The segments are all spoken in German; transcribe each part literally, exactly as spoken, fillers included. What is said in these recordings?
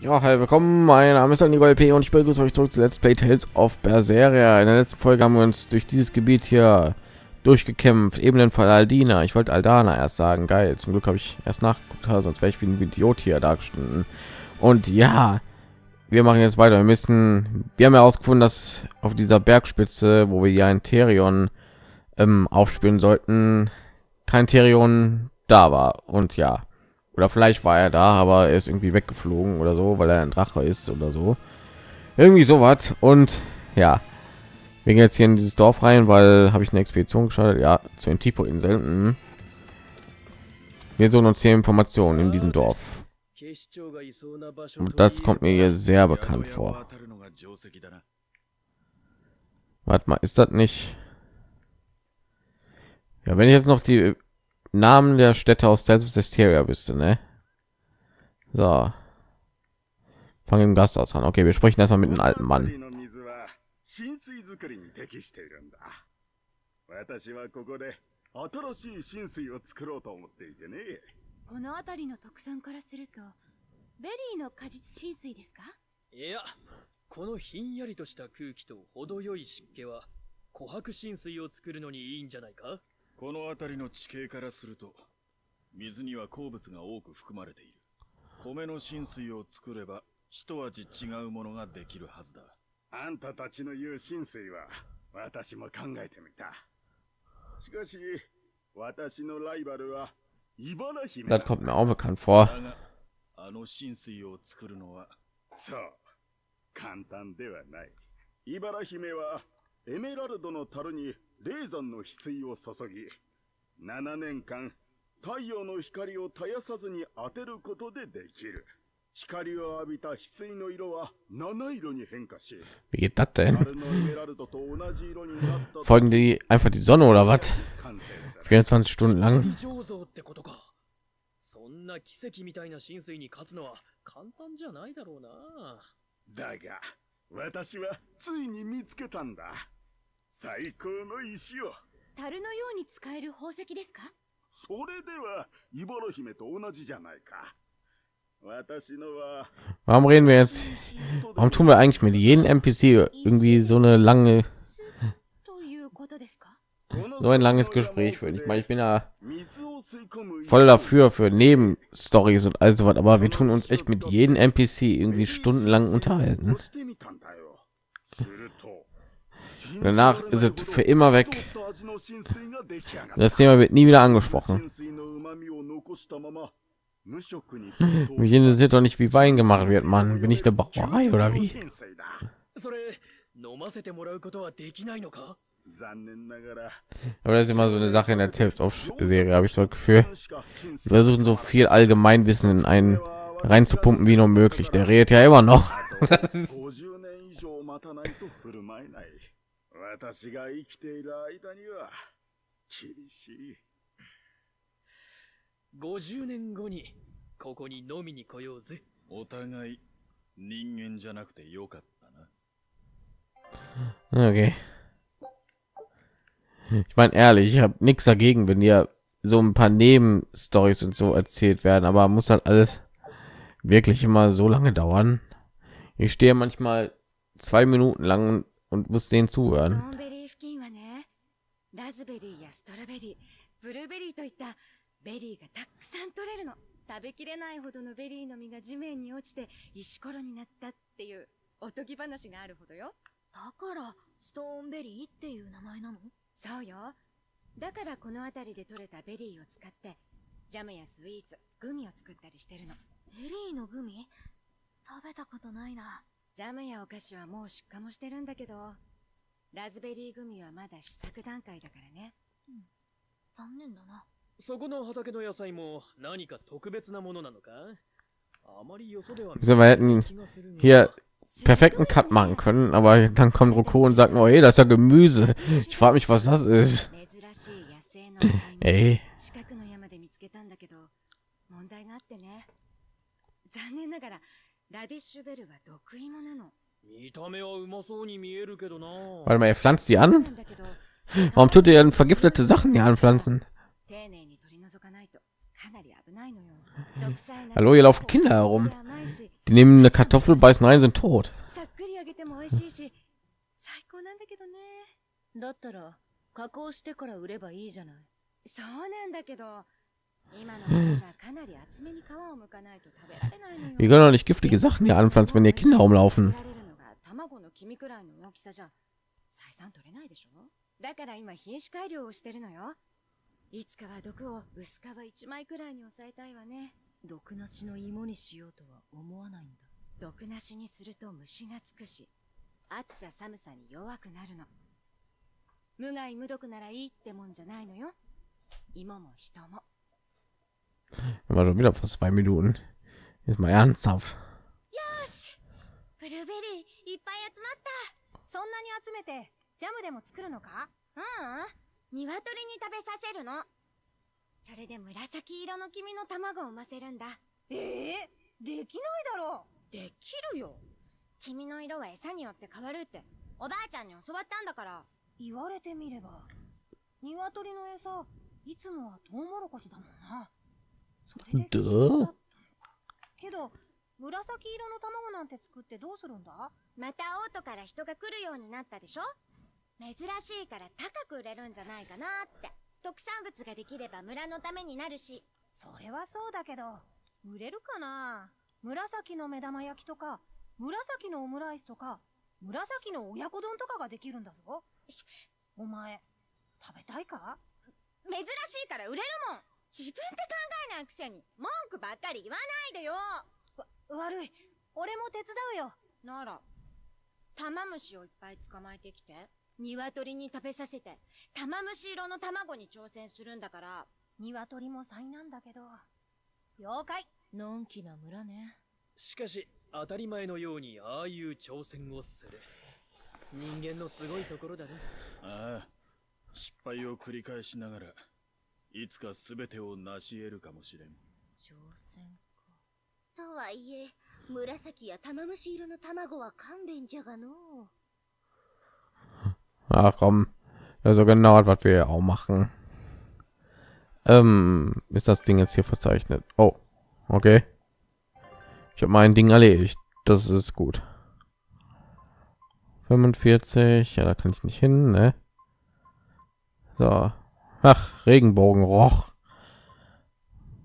Ja, hi, willkommen, mein Name ist DanieruLP und ich begrüße euch zurück zu Let's Play Tales of Berseria. In der letzten Folge haben wir uns durch dieses Gebiet hier durchgekämpft, ebenfalls Aldina. Ich wollte Aldana erst sagen, geil, zum Glück habe ich erst nachgeguckt, sonst wäre ich wie ein Idiot hier dargestanden. Und ja, wir machen jetzt weiter, wir müssen, wir haben herausgefunden, dass auf dieser Bergspitze, wo wir hier ein Therion ähm, aufspielen sollten, kein Therion da war und ja. Oder vielleicht war er da, aber er ist irgendwie weggeflogen oder so, weil er ein Drache ist oder so. Irgendwie sowas. Und ja, wir gehen jetzt hier in dieses Dorf rein, weil habe ich eine Expedition gestartet, ja, zu den Tipo-Inseln. Wir suchen uns hier Informationen in diesem Dorf. Und das kommt mir hier sehr bekannt vor. Warte mal, ist das nicht? Ja, wenn ich jetzt noch die Namen der Städte aus Tales of Zestiria bist du, ne? So. Fangen im Gasthaus an. Okay, wir sprechen erstmal mit einem alten Mann. Das kommt mir auch bekannt vor. Wie geht das denn? Folgen die einfach die Sonne oder was? vierundzwanzig Stunden lang. Warum reden wir jetzt? Warum tun wir eigentlich mit jedem N P C irgendwie so eine lange, so ein langes Gespräch? Würde ich mal, ich bin ja voll dafür für Nebenstories und all so was, aber wir tun uns echt mit jedem N P C irgendwie stundenlang unterhalten. Danach ist es für immer weg. Das Thema wird nie wieder angesprochen. Mich interessiert doch nicht, wie Wein gemacht wird, Mann. Bin ich eine Brauerei oder wie? Aber das ist immer so eine Sache in der Tales of Serie, habe ich so das Gefühl. Wir versuchen so viel Allgemeinwissen in einen reinzupumpen wie nur möglich. Der redet ja immer noch. Das ist okay. Ich meine ehrlich, ich habe nichts dagegen, wenn ihr so ein paar Nebenstories und so erzählt werden, aber muss halt alles wirklich immer so lange dauern. Ich stehe manchmal zwei Minuten lang und muss denen zuhören. So, wir hätten hier perfekten Cut machen können, aber dann kommt Roko und sagt, oh, hey, das ist ja Gemüse. Ich frage mich, was das ist. Ey. Warte mal, ihr pflanzt die an? Warum tut ihr denn vergiftete Sachen hier anpflanzen? Hallo, hier laufen Kinder herum. Die nehmen eine Kartoffel, beißen rein, sind tot. Wir können doch nicht giftige Sachen hier anpflanzen, wenn hier Kinder rumlaufen. War schon wieder fast zwei Minuten. Jetzt mal ernsthaft. Ach komm, also genau, was wir auch machen. Ähm, ist das Ding jetzt hier verzeichnet? Oh, okay. Ich habe mein Ding erledigt. Das ist gut. fünfundvierzig, ja, da kann ich nicht hin, ne? So, ach, Regenbogenroch.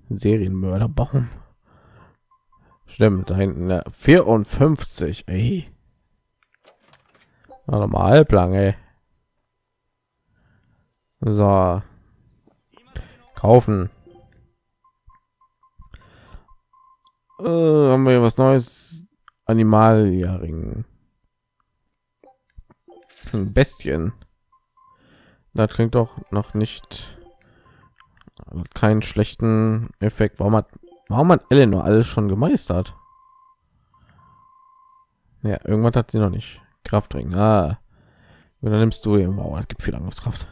Serienmörderbaum. Stimmt, da hinten, ne? vierundfünfzig, ey. War noch mal halblang, ey. So. Kaufen. Äh, haben wir hier was Neues? Animaljahrring. Bestien. Das klingt doch noch nicht... Hat keinen schlechten Effekt. Warum hat, warum hat Eleanor alles schon gemeistert? Ja, irgendwas hat sie noch nicht. Kraftring. Ah. Und dann nimmst du den. Wow, das gibt viel Angriffskraft.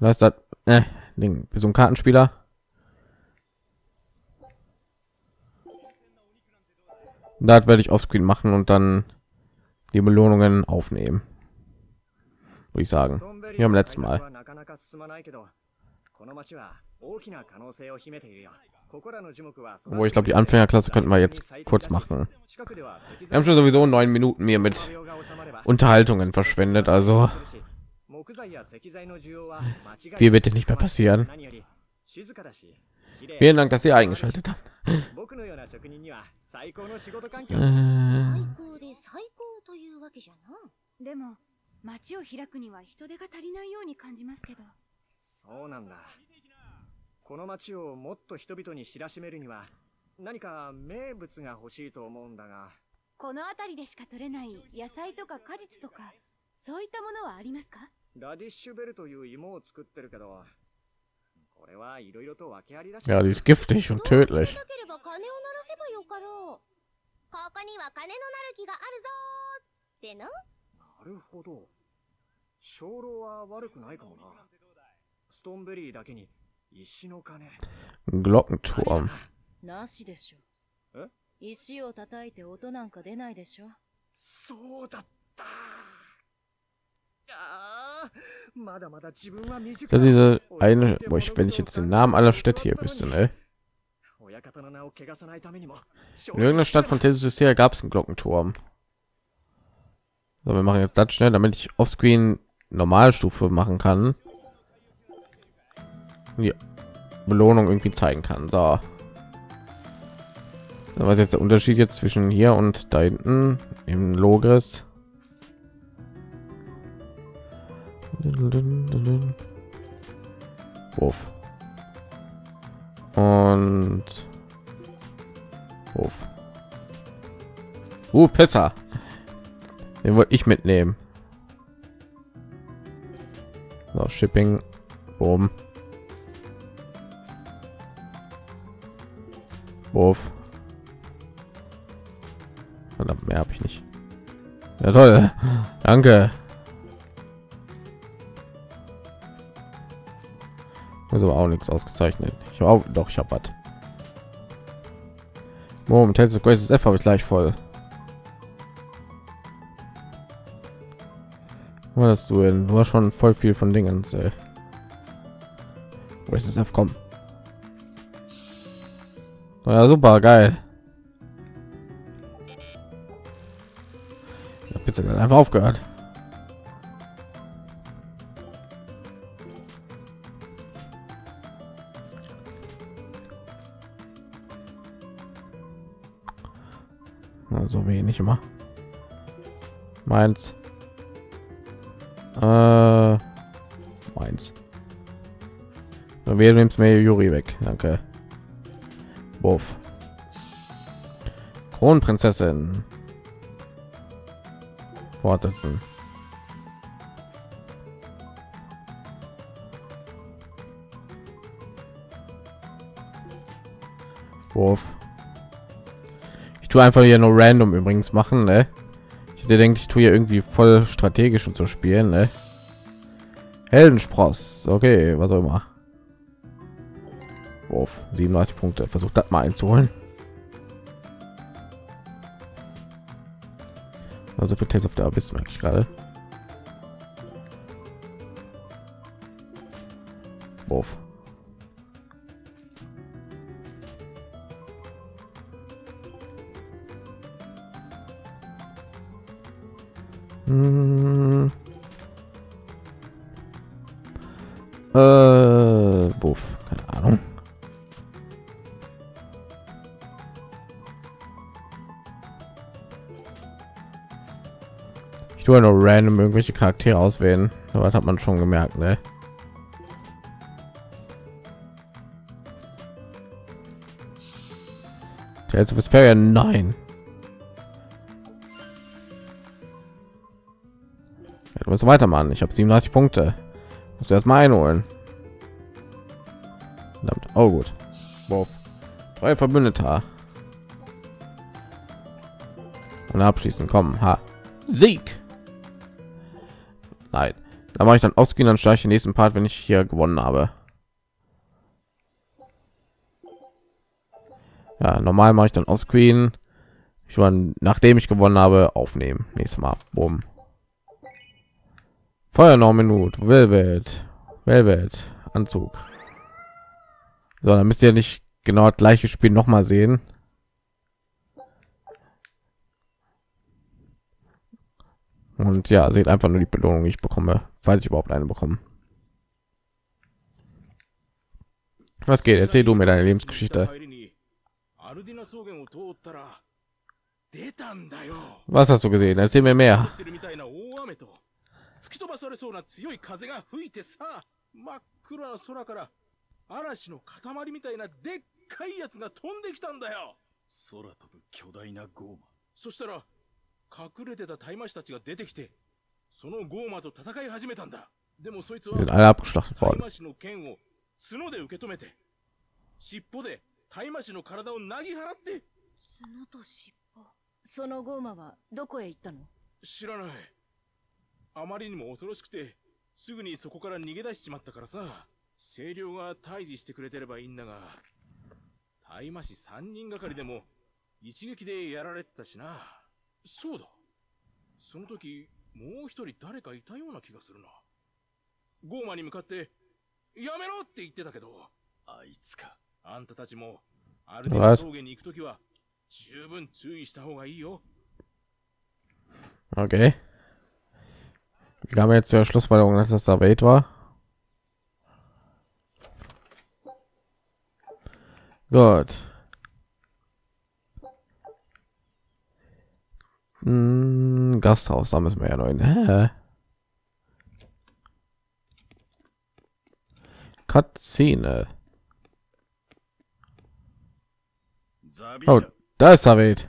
Das hat äh, Ding. Bist du ein Kartenspieler? Das werde ich offscreen machen und dann die Belohnungen aufnehmen. Würde ich sagen. Hier am letzten Mal. Wo ich glaube, die Anfängerklasse könnten wir jetzt kurz machen. Wir haben schon sowieso neun Minuten mehr mit Unterhaltungen verschwendet, also wir wird nicht mehr passieren. Vielen Dank, dass ihr eingeschaltet habt. Ja, die ist giftig und tödlich. Glockenturm. Das diese eine, wo ich, wenn ich jetzt den Namen aller Städte hier wüsste, ne? In irgendeiner Stadt von Tales of Zestiria gab es einen Glockenturm. So, wir machen jetzt das schnell, damit ich offscreen Normalstufe machen kann. Die Belohnung irgendwie zeigen kann. So. Was ist jetzt der Unterschied jetzt zwischen hier und da hinten im Logis? Wurf. Und Wurf. Uh, Pisser. Den wollte ich mitnehmen. So, Shipping. Boom. Wurf. Verdammt, mehr habe ich nicht. Ja, toll. Danke. Also auch nichts ausgezeichnet. Ich habe auch, doch, ich habe was. Moment, Tales of Graces F habe ich gleich voll. Was hast du denn? Du hast schon voll viel von Dingen. Graces F, komm. Ja, super, geil. Bitte einfach aufgehört. Na, so wenig immer. Meins. Äh, meins. So, wir nehmen mir Juri weg. Danke. Wuff. Kronprinzessin. Fortsetzen. Wurf. Ich tue einfach hier nur random übrigens machen, ne? Ich hätte denkt, ich tue hier irgendwie voll strategisch und zu spielen, ne? Heldenspross. Okay, was auch immer. Wurf. siebenunddreißig Punkte. Versucht das mal einzuholen. Also für Tales of the Abyss merke ich gerade. Wurf. Hm. Äh, Wurf. Keine Ahnung. Nur random irgendwelche Charaktere auswählen, aber das hat man schon gemerkt, ne? Tales of Berseria, nein. Ja, du musst weitermachen. Ich habe siebenunddreißig Punkte. Muss erst mal einholen. Verdammt. Oh gut. Wow. Drei Verbündeter. Und abschließen. Komm. Ha. Sieg. Nein, da mache ich dann ausgehen, dann steige ich den nächsten Part, wenn ich hier gewonnen habe. Ja, normal mache ich dann ausgehen. Ich war, nachdem ich gewonnen habe, aufnehmen. Nächstes Mal. Boom. Feuer noch Minute. Velvet. Velvet. Anzug. So, dann müsst ihr nicht genau das gleiche Spiel noch mal sehen. Und ja, seht einfach nur die Belohnung, die ich bekomme, falls ich überhaupt eine bekomme. Was geht? Erzähl du mir deine Lebensgeschichte. Was hast du gesehen? Erzähl mir mehr. Sind alle abgeschlachtet worden. ゴーマに向かってやめろって言ってたけど、あいつか。あんたたちもアルディナ草原に行くときは十分注意した方がいいよ。Okay. Wir kamen jetzt zur Schlussfolgerung, dass das Zabit war. Gut. Hm, Gasthaus, da müssen wir ja noch hin. Cutscene. Oh, da ist Zabit. Ja,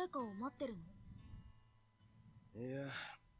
いい? うん。 Er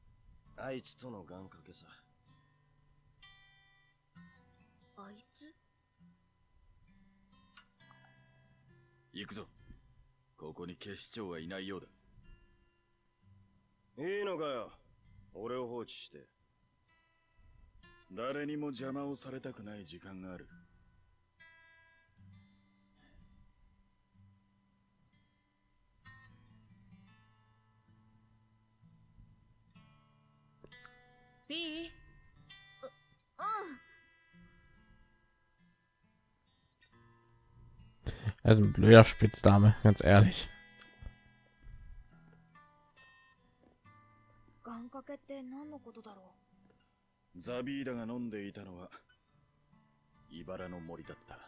ist ein blöder Spitzname, ganz ehrlich. 願掛けって何のことだろう? ザビーダが飲んでいたのは茨の森だった。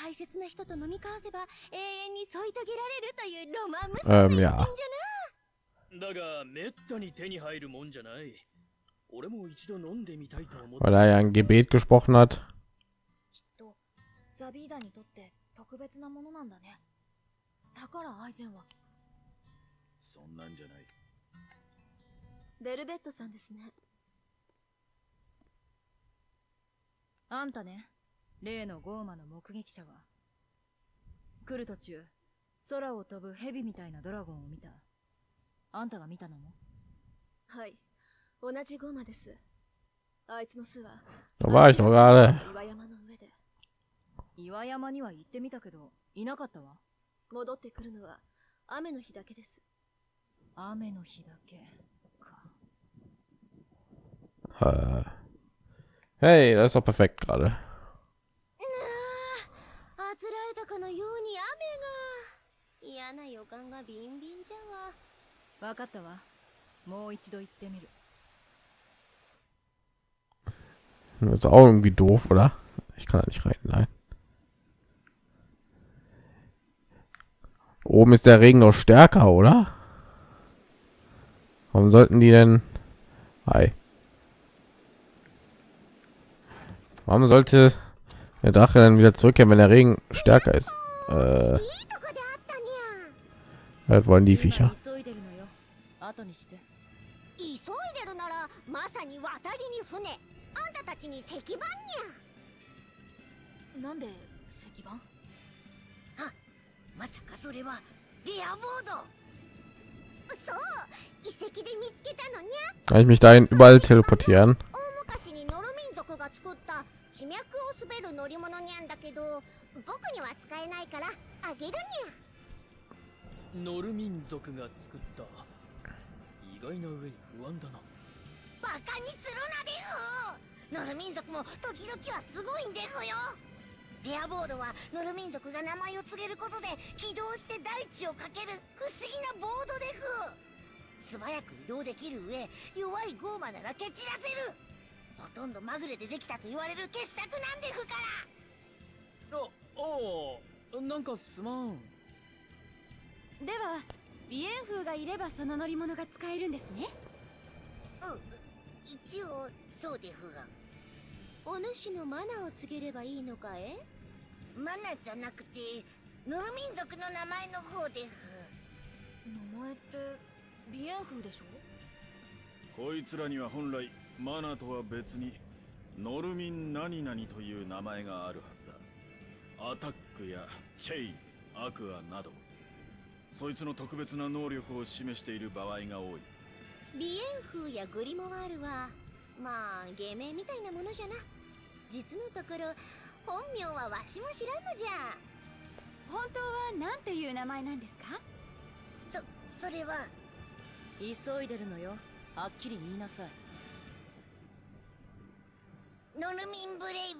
大切な人と飲み交わせば永遠に添い遂げられるというロマン娘がいるんじゃない? だが、めったに手に入るもんじゃない。俺も一度飲んでみたいと思った。Weil er ja ein Gebet gesprochen hat. きっと、ザビーダにとって特別なものなんだね。だからアイゼンは。そんなんじゃない。ベルベットさんですね。あんたね、例のゴーマの目撃者は。来る途中、空を飛ぶ蛇みたいなドラゴンを見た。 あんたが見たのも? はい、同じゴマです。あいつの巣は岩山の上で。岩山には行ってみたけど、いなかったわ。戻ってくるのは雨の日だけです。雨の日だけか。はあ。Hey, das ist doch perfekt gerade. あつらえたかのように雨が。嫌な予感がビンビンじゃわ。 わかったわ。もう一度言ってみる。Das ist auch irgendwie doof, oder? Ich kann da nicht rein, nein. Oben ist der Regen noch stärker, oder? Warum sollten die denn? Hi. Warum sollte der Drache dann wieder zurückkehren, wenn der Regen stärker ist? Äh, das wollen die Viecher. 後にして。急いでるならまさに渡りに船。あんたたちに石板にゃ。なんで石板? は、まさかそれはゲアボード。そう、遺跡で見つけたのにゃ。Kann ich mich dahin überall teleportieren? 大昔にノル民族が作った地脈を滑る乗り物にゃんだけど、僕には使えないからあげるにゃ。ノル民族が作った。 意外な上に不安だな。バカにするなでふ。ノル民族も時々はすごいんでふよ。レアボードはノル民族が名前を告げることで起動して大地を駆ける不思議なボードでふ。素早く移動できる上、弱いゴーマなら蹴散らせる。ほとんどまぐれでできたと言われる傑作なんでふから。あ、ああ、なんかすまん。では。 ビエンフーがいればその乗り物が使えるんですね。う、一応そうでふが。お主のマナを告げればいいのかえ？マナじゃなくてノル民族の名前の方でふ。名前ってビエンフーでしょ？こいつらには本来マナとは別にノル民何々という名前があるはずだ。アタックやチェイン、アクアなど。 そいつの特別な能力を示している場合が多い。ビエンフーやグリモワールはまあ芸名みたいなものじゃな。実のところ本名はわしも知らんのじゃ。本当は何ていう名前なんですか？そ、それは。急いでるのよ。はっきり言いなさい。ノルミンブレイ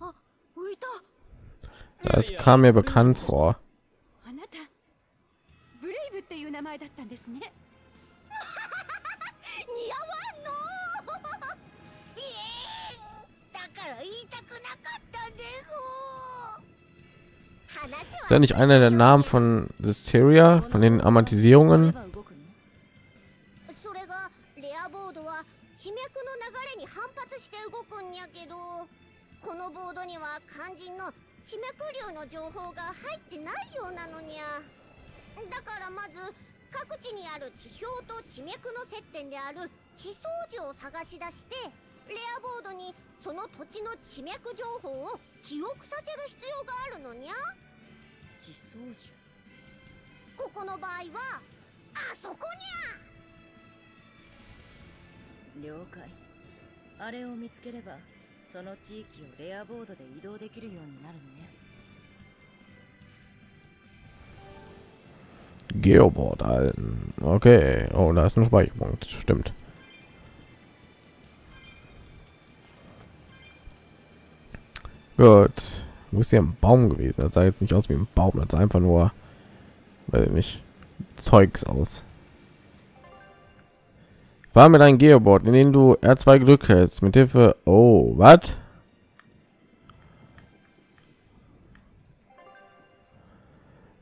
ブ。あ、浮いた。Das kam mir bekannt vor. Ist ja nicht einer der Namen von Sisteria, von den Amortisierungen? Geoboard halten. Okay. Oh, da ist ein Speicherpunkt. Stimmt. Gut. Wo ist hier ein Baum gewesen? Das sah jetzt nicht aus wie ein Baum. Das sah einfach nur, weil nicht Zeugs aus. Fahr mit einem Geoboard, in dem du R zwei gedrückt hältst. Mit Hilfe. Oh, was?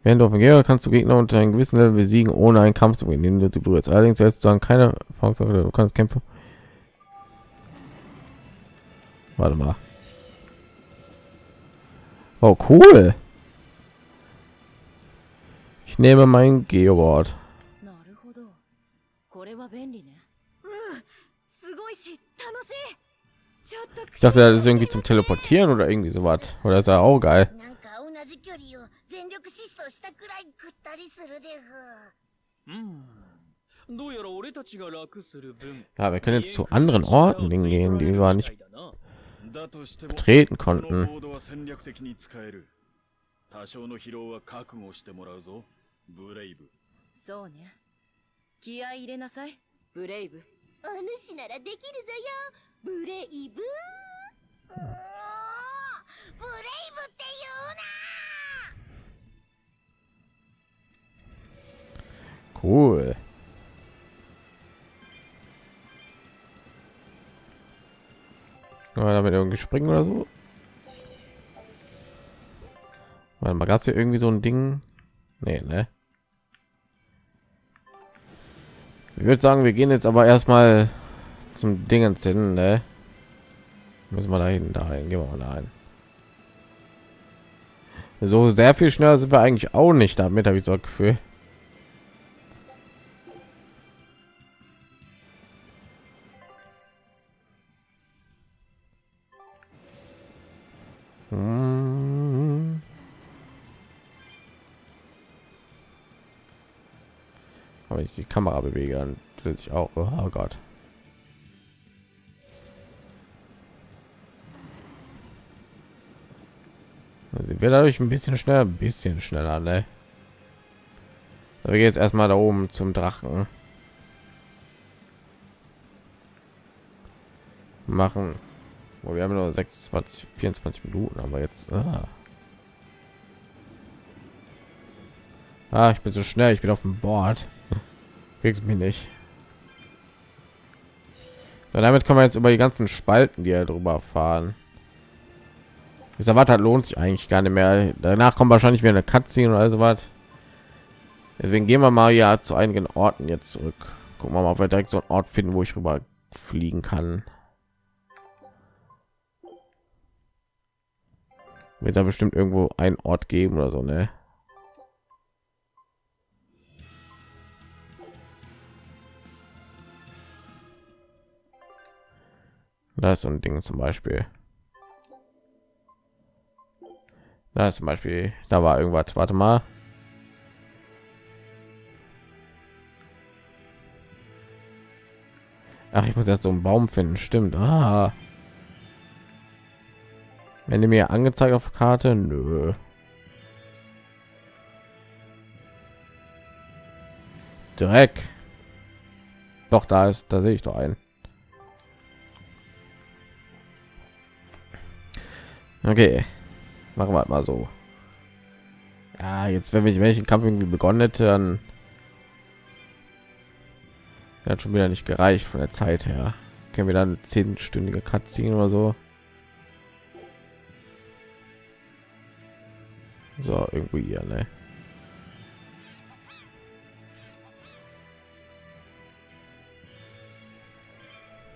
Während du auf dem Geoboard kannst du Gegner unter einem gewissen Level besiegen, ohne einen Kampf zu beginnen. Du berührst allerdings selbst dann keine Funktion, du kannst kämpfen. Warte mal. Oh, cool. Ich nehme mein Geoboard. Ich dachte, das ist irgendwie zum Teleportieren oder irgendwie so was. Oder ist ja auch geil. Ja, wir können jetzt zu anderen Orten hingehen, die wir nicht betreten konnten. Cool. Damit irgendwie springen oder so. Warte mal, gab es hier irgendwie so ein Ding? Nee, ne? Ich würde sagen, wir gehen jetzt aber erstmal zum Dingens hin, ne? Müssen wir da hin, da hin, gehen wir mal da hin. So sehr viel schneller sind wir eigentlich auch nicht, damit habe ich so ein Gefühl. Aber ich die Kamera bewege, dann will ich auch. Oh Gott. Dann sind wir dadurch ein bisschen schneller, ein bisschen schneller, ne? Aber wir gehen jetzt erstmal da oben zum Drachen. Machen. Oh, wir haben nur sechsundzwanzig, vierundzwanzig Minuten, aber jetzt. Ah. Ah, ich bin so schnell, ich bin auf dem Board. Kriegst mich nicht. Ja, damit kann man jetzt über die ganzen Spalten, die er drüber fahren. Dieser Watt hat lohnt sich eigentlich gar nicht mehr. Danach kommt wahrscheinlich wieder eine Cutscene oder so was. Deswegen gehen wir mal ja zu einigen Orten jetzt zurück. Gucken wir mal, ob wir direkt so einen Ort finden, wo ich rüber fliegen kann. Wird da bestimmt irgendwo einen Ort geben oder so, ne? Da ist so ein Ding zum Beispiel. Da ist zum Beispiel, da war irgendwas. Warte mal. Ach, ich muss erst so einen Baum finden, stimmt. Ah. Wenn die mir angezeigt auf Karte, nö. Dreck. Doch, da ist, da sehe ich doch einen. Okay, machen wir halt mal so. Ja, jetzt wenn ich welchen Kampf irgendwie begonnen hätte, dann hat schon wieder nicht gereicht von der Zeit her. Können wir dann zehnstündige Cutscene oder so? So, irgendwo hier, ne?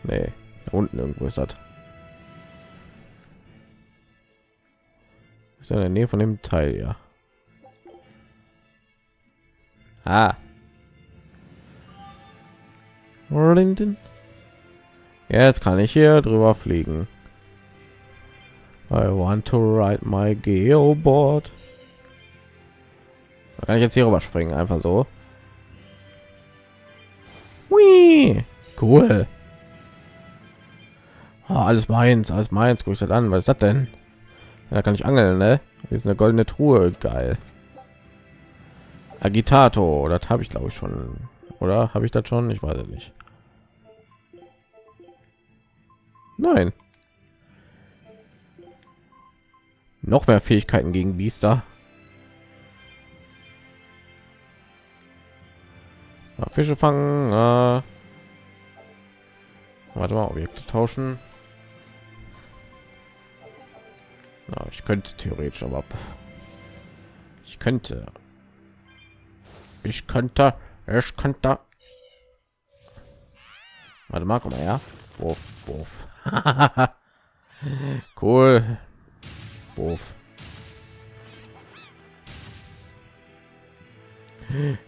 Nee, da unten irgendwo ist das. Ist ja in der Nähe von dem Teil, ja. Ah. Ja, jetzt kann ich hier drüber fliegen. I want to ride my Geoboard. Kann ich jetzt hier rüber springen? Einfach so. Hui. Cool. Oh, alles meins, alles meins. Guck ich das an. Was ist das denn? Da kann ich angeln, ne? Hier ist eine goldene Truhe. Geil. Agitator. Das habe ich, glaube ich, schon. Oder habe ich das schon? Ich weiß es nicht. Nein. Noch mehr Fähigkeiten gegen Biester. Ja, Fische fangen. Äh. Warte mal, Objekte tauschen. Ja, ich könnte theoretisch, aber ich könnte. Ich könnte. Ich könnte. Warte mal, komm mal her. Wurf, wurf. Cool. Wurf.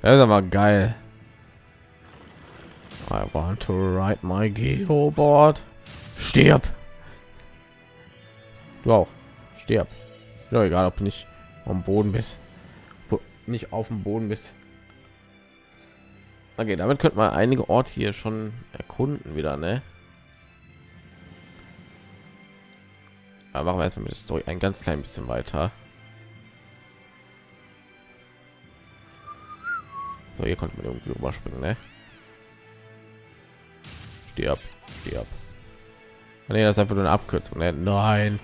Das ist aber geil. I want to ride my Geoboard. Stirb. Du auch. Stirb. Ja, egal, ob nicht am Boden bist. Nicht auf dem Boden bist. Okay, damit könnte man einige Orte hier schon erkunden wieder, ne? Aber machen wir erstmal mit der Story ein ganz klein bisschen weiter. So, hier konnte man irgendwie überspringen, ne? Stirb, stirb. Ne, das ist einfach nur eine Abkürzung, ne? Nein.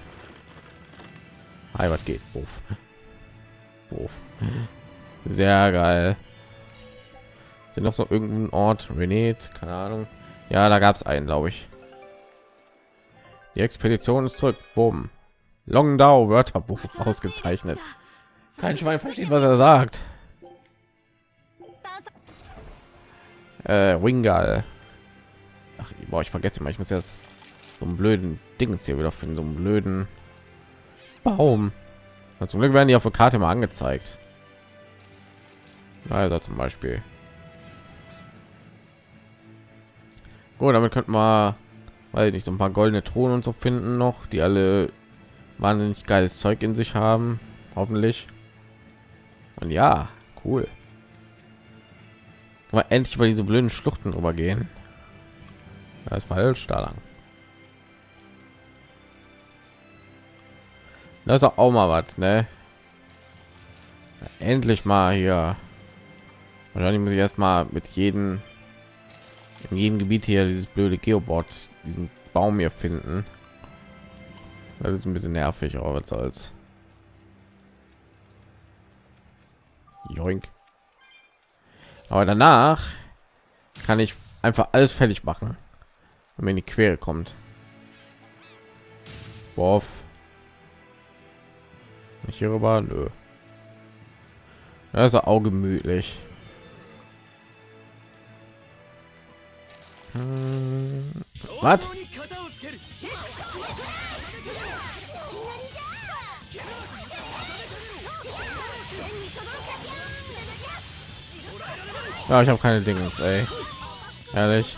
Hey, was geht? Buff. Buff. Sehr geil. Sind noch so irgendein Ort, Renet, keine Ahnung. Ja, da gab es einen, glaube ich. Die Expedition ist zurück. Boom. Longdow Wörterbuch ausgezeichnet. Kein Schwein versteht, was er sagt. Äh, Wingal. Ach, boah, ich vergesse mal, ich muss jetzt so einen blöden Dings hier wieder finden, so einen blöden Baum. Und zum Glück werden die auf der Karte mal angezeigt. Also zum Beispiel. Gut, damit könnten wir, weil nicht so ein paar goldene Truhen und so finden noch, die alle wahnsinnig geiles Zeug in sich haben, hoffentlich. Und ja, cool. Aber endlich über diese blöden Schluchten rübergehen. Das ist falsch, da lang. Das ist auch mal was, ne? Endlich mal hier. Wahrscheinlich muss ich erst mal mit jedem in jedem Gebiet hier dieses blöde Geoboard, diesen Baum hier finden. Das ist ein bisschen nervig, aber was soll's. Joink. Aber danach kann ich einfach alles fertig machen, wenn mir in die Quere kommt. Boah. Nicht hierüber, nö. Das ist auch gemütlich. Was? Ja, ich habe keine Dinge, ey. Ehrlich.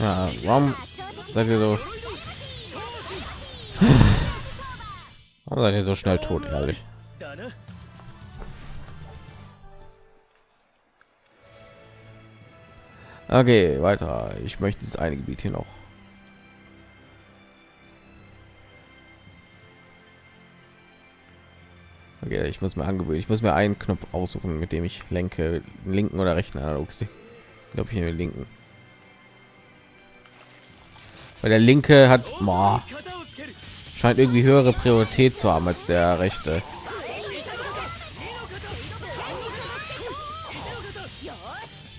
Ja, warum seid ihr so Warum seid ihr so schnell tot, ehrlich? Okay, weiter. Ich möchte das eine Gebiet hier noch. Okay, ich muss mir angewöhnen. Ich muss mir einen Knopf aussuchen, mit dem ich lenke, linken oder rechten Analogstick. Ich glaube, hier linken. Weil der linke hat, boah, scheint irgendwie höhere Priorität zu haben als der rechte.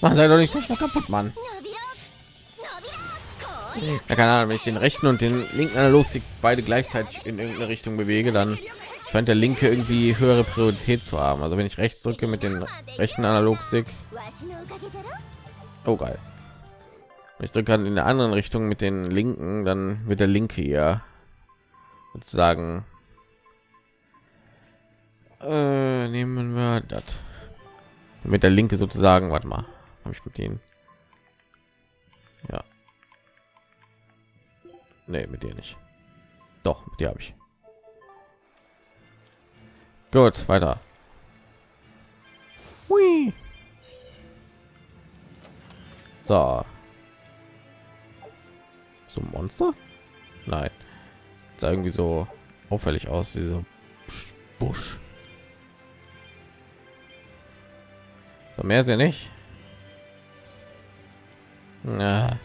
Man sei doch nicht so schnell kaputt, Mann. Ja, keine Ahnung, wenn ich den rechten und den linken Analogstick beide gleichzeitig in irgendeine Richtung bewege, dann scheint der linke irgendwie höhere Priorität zu haben. Also wenn ich rechts drücke mit dem rechten Analogstick, oh geil, ich drücke gerade in der anderen Richtung mit den linken, dann wird der linke hier sozusagen, äh, nehmen wir das mit der linke sozusagen, warte mal, habe ich mit denen, ja, nee, mit dir nicht, doch mit dir habe ich. Gut, weiter. Hui. So. So ein Monster? Nein. Das sah irgendwie so auffällig aus, diese Busch. So, mehr ist ja nicht. Na.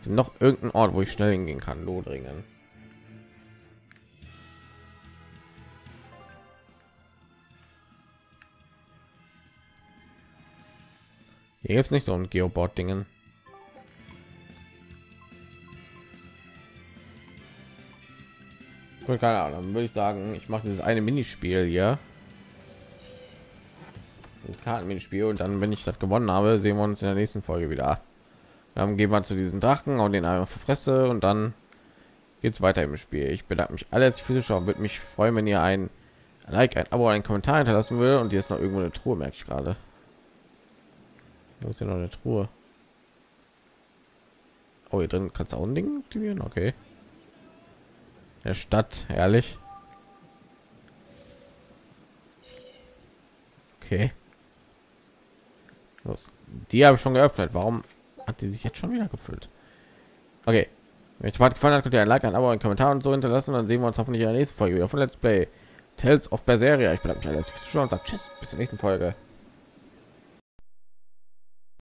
Ist noch irgendein Ort, wo ich schnell hingehen kann, Lodringen. Hier gibt es nicht so ein Geoboard Dingen. Keine Ahnung, dann würde ich sagen, ich mache dieses eine Minispiel hier. Das Kartenminispiel, und dann, wenn ich das gewonnen habe, sehen wir uns in der nächsten Folge wieder. Dann gehen wir zu diesen Drachen und den einmal verfresse und dann geht es weiter im Spiel. Ich bedanke mich alle physisch und würde mich freuen, wenn ihr ein Like, ein Abo, einen Kommentar hinterlassen würde. Und hier ist noch irgendwo eine Truhe, merke ich gerade. Wo ist ja noch eine Truhe? Oh, hier drin kannst du auch ein Ding aktivieren. Okay. Der Stadt, ehrlich. Okay. Los. Die habe ich schon geöffnet. Warum hat die sich jetzt schon wieder gefüllt? Okay. Wenn euch das Part gefallen hat, könnt ihr ein Like, ein Abo, einen Kommentar und so hinterlassen. Und dann sehen wir uns hoffentlich in der nächsten Folge wieder von Let's Play Tales of Berseria. Ich bedanke mich alle fürs Zuschauen und sage tschüss, bis zur nächsten Folge.